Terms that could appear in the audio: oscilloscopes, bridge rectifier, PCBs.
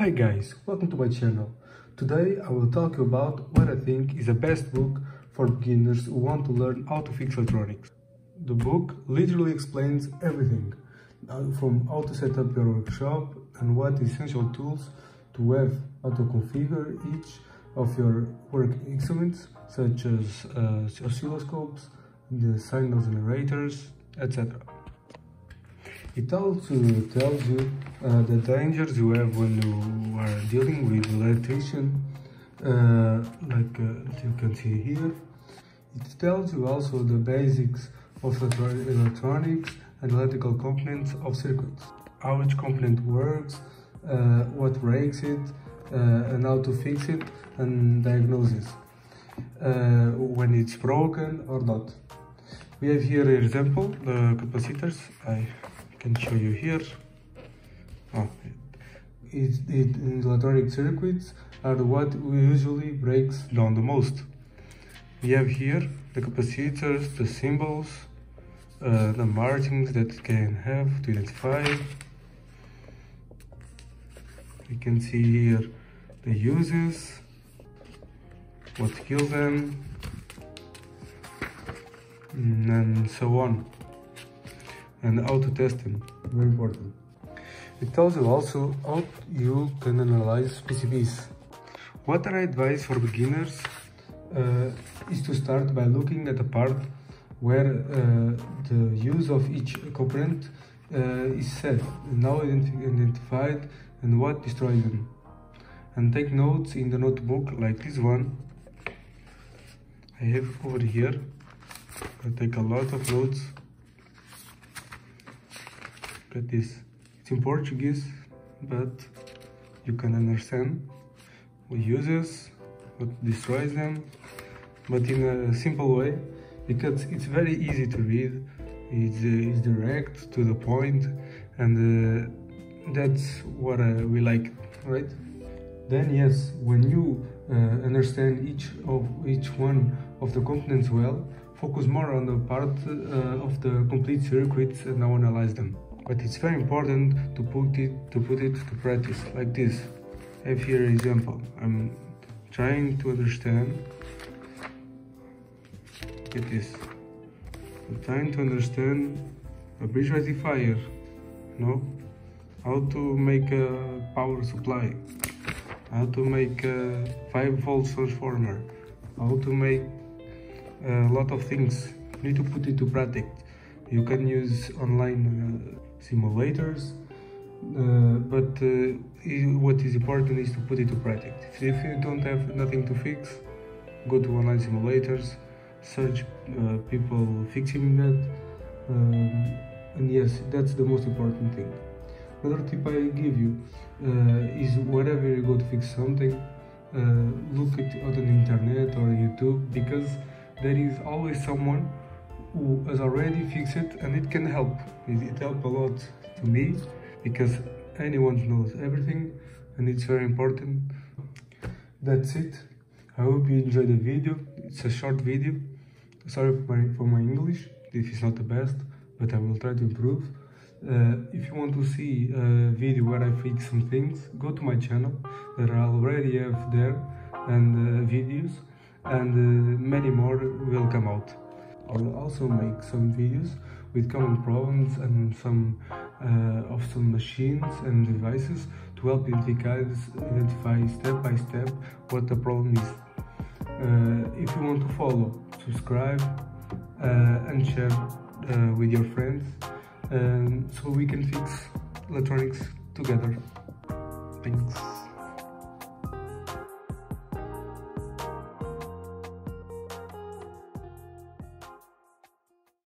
Hi guys, welcome to my channel. Today I will talk about what I think is the best book for beginners who want to learn how to fix electronics. The book literally explains everything, from how to set up your workshop and what essential tools to have, how to configure each of your work instruments such as oscilloscopes, the signal generators, etc. It also tells you the dangers you have when you are dealing with electrician, like you can see here. It tells you also the basics of electronics and electrical components of circuits, how each component works, what breaks it, and how to fix it and diagnose it, when it's broken or not. We have here an example, the capacitors. I can show you here. Electronic circuits are what usually breaks down the most. We have here the capacitors, the symbols, the margins that it can have to identify. We can see here the uses, what kills them, and so on, and how to test them, very important. It tells you also how you can analyze PCBs. What I advise for beginners is to start by looking at the part where the use of each component is set, and now identified, and what destroys them. And take notes in the notebook like this one I have over here. I take a lot of notes. Look at this, it's in Portuguese, but you can understand what uses, what destroys them, but in a simple way, because it's very easy to read, it's direct, to the point, and that's what we like, right? Then yes, when you understand each one of the components well, focus more on the part of the complete circuits and now analyze them. But it's very important to put it to practice, like this. I have here an example. I'm trying to understand. Look at this. I'm trying to understand a bridge rectifier, no? How to make a power supply, how to make a 5-volt transformer, how to make a lot of things. You need to put it to practice. You can use online simulators, but what is important is to put it to practice. If you don't have nothing to fix, go to online simulators, search people fixing that, and yes, that's the most important thing. Another tip I give you is whenever you go to fix something, look at on the internet or YouTube, because there is always someone who has already fixed it, and it can help. It helped a lot to me, because anyone knows everything, and it's very important. That's it. I hope you enjoyed the video. It's a short video. Sorry for my English. This is not the best, but I will try to improve. If you want to see a video where I fix some things, go to my channel that I already have there, and videos, and many more will come out. I will also make some videos with common problems and some of some machines and devices to help identify step by step what the problem is. If you want to follow, subscribe and share with your friends, so we can fix electronics together. Thanks.